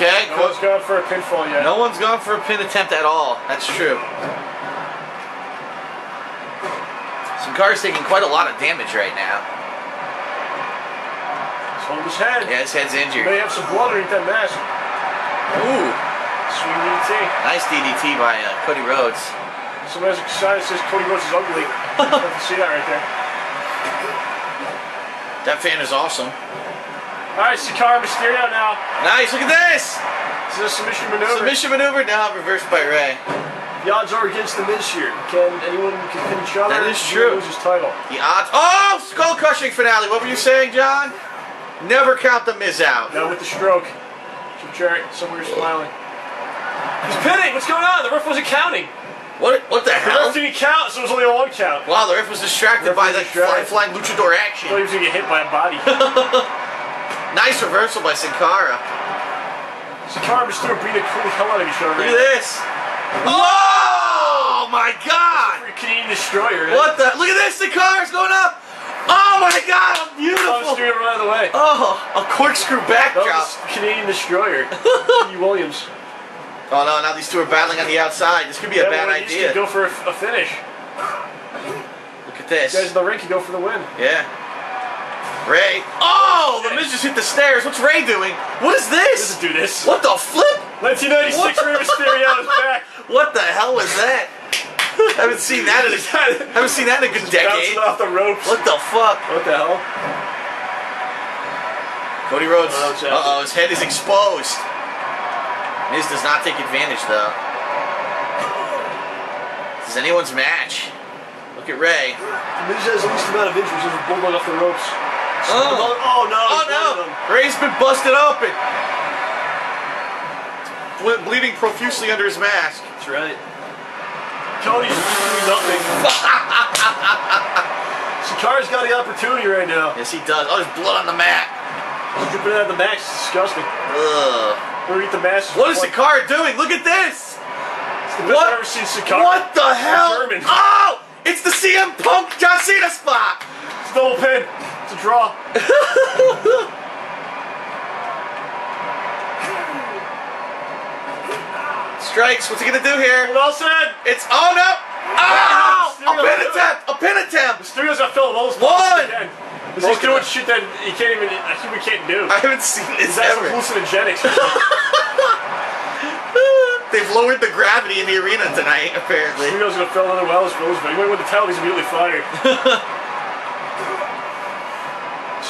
Okay. No one's gone for a pinfall yet. No one's gone for a pin attempt at all. That's true. Sin Cara's taking quite a lot of damage right now. He's holding his head. Yeah, his head's injured. He may have some blood underneath that mask. Ooh. Sweet DDT. Nice DDT by Cody Rhodes. Somebody has a sign that says Cody Rhodes is ugly. You can see that right there. That fan is awesome. Alright, Sakara Mysterio now. Nice, look at this! Is this a submission maneuver? Submission maneuver, now reversed by Rey. The odds are against the Miz here. Can anyone pin each other? That is true. Who loses title? The odds. Oh! Skull crushing finale. What were you saying, John? Never count the Miz out. No, with the stroke. Somewhere smiling. He's pinning. What's going on? The ref wasn't counting. What the hell? The ref didn't count, so it was only a one count. Wow, the ref was distracted by the flying luchador action. I thought he was going to get hit by a body. Nice reversal by Sin Cara. Sin Cara Mysterio beat the hell out of each other. Look at this. Oh my god! That's a Canadian Destroyer. Right? What the? Look at this! Sin Cara's going up! Oh my god! Beautiful! Right out of the way. Oh, a corkscrew backdrop. That was Canadian Destroyer. Lee Williams. Oh no, now these two are battling on the outside. This could be a bad idea. Could go for a finish. Look at this. You guys in the ring can go for the win. Yeah. Rey. Oh! The Miz just hit the stairs. What's Rey doing? What is this? He doesn't do this. What the flip? 1996 Rey Mysterio is back. What the hell was that? Haven't seen that in a, haven't seen that in a good decade. Bouncing off the ropes. What the fuck? What the hell? Cody Rhodes. Uh-oh, his head is exposed. Miz does not take advantage, though. This is anyone's match. Look at Rey. The Miz has the least amount of injuries over bulldogging off the ropes. So oh no! Oh no! Rey's been busted open. Bleeding profusely under his mask. That's right. Cody's doing nothing. Sakara's got the opportunity right now. Yes, he does. Oh, there's blood on the mat. He's dripping out of the mask. It's disgusting. Ugh. The mask. What is Sakara doing? Look at this! It's the best I've ever seen Sakara. What the hell? Oh! It's the CM Punk John Cena spot! It's a double pin. It's a draw. Strikes. What's he gonna do here? Wilson! It's on up! Oh! A pin attempt! A pin attempt! Mysterio's got Phil Wilson. One! He's just doing shit that you can't even, a human can't do. I haven't seen this ever. That's hallucinogenics. They've lowered the gravity in the arena tonight, apparently. Mysterio's gonna fill another well as Roosevelt. You might want to tell him he's immediately fired.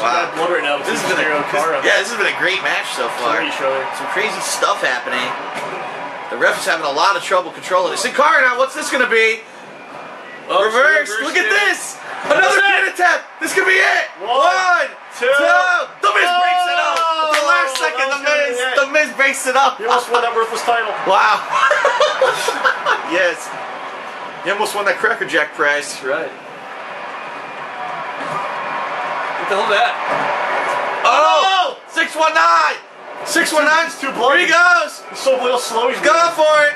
Wow. Blood right now. This has been this has been a great match so far. Some crazy stuff happening. The ref is having a lot of trouble controlling it. Sin Cara now, what's this gonna be? Oh, reverse! Look at this! Another pin attempt! This could be it! One, two. The Miz breaks it up! At the last second, the Miz breaks it up! He almost won that worthless title. Wow. Yes. He almost won that Cracker Jack prize. That's right. What the hell is that? Oh! 619! 619's too bloody. Here he goes! He's so real slow. He's go for it!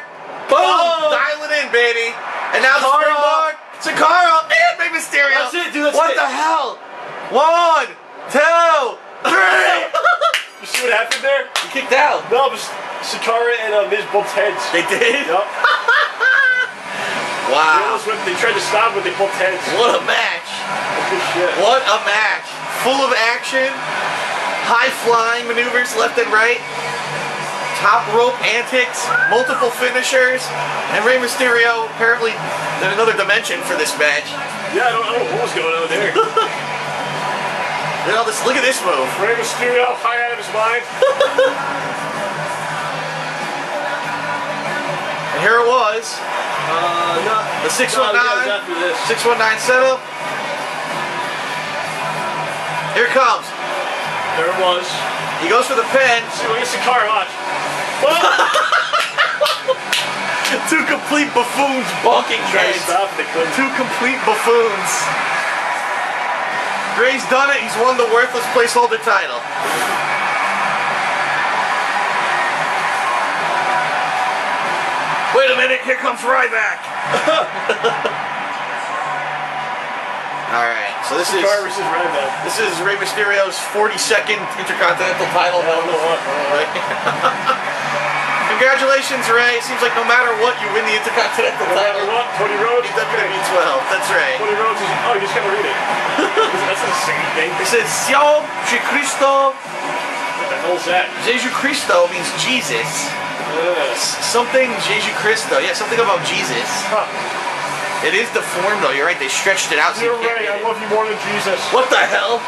Boom! Oh. Dial it in, baby! And now the springboard! Sakara and Rey Mysterio. That's it, dude. That's what the hell? 1, 2, 3. You see what happened there? He kicked out. No, but Sakara and Miz bumped heads. They did? Yep. Wow. They tried to stop, but they bumped heads. What a match. Shit. What a match. Full of action, high-flying maneuvers left and right, top rope antics, multiple finishers, and Rey Mysterio apparently in another dimension for this match. Yeah, I don't know what was going on there. Look at this move. Rey Mysterio high out of his mind. And here it was. The 619. No, after this. 619 setup. Here it comes. There it was. He goes for the pin. See, look at Sakara, watch. Two complete buffoons bonking Rey's. Two complete buffoons. Rey's done it. He's won the worthless placeholder title. Wait a minute. Here comes Ryback. All right. So this is Rey Mysterio's 42nd Intercontinental title. Congratulations, Rey. Seems like no matter what, you win the Intercontinental title. No matter what, Cody Rhodes. He's definitely means well. That's right. Cody Rhodes is. Oh, you just gotta read it. That's a singing thing. It says, Sion Cristo. What the hell's that? Jesu Cristo means Jesus. Something Jesu Cristo. Yeah, something about Jesus. Huh. It is deformed though, you're right, they stretched it out. You're right, I love you more than Jesus. What the hell?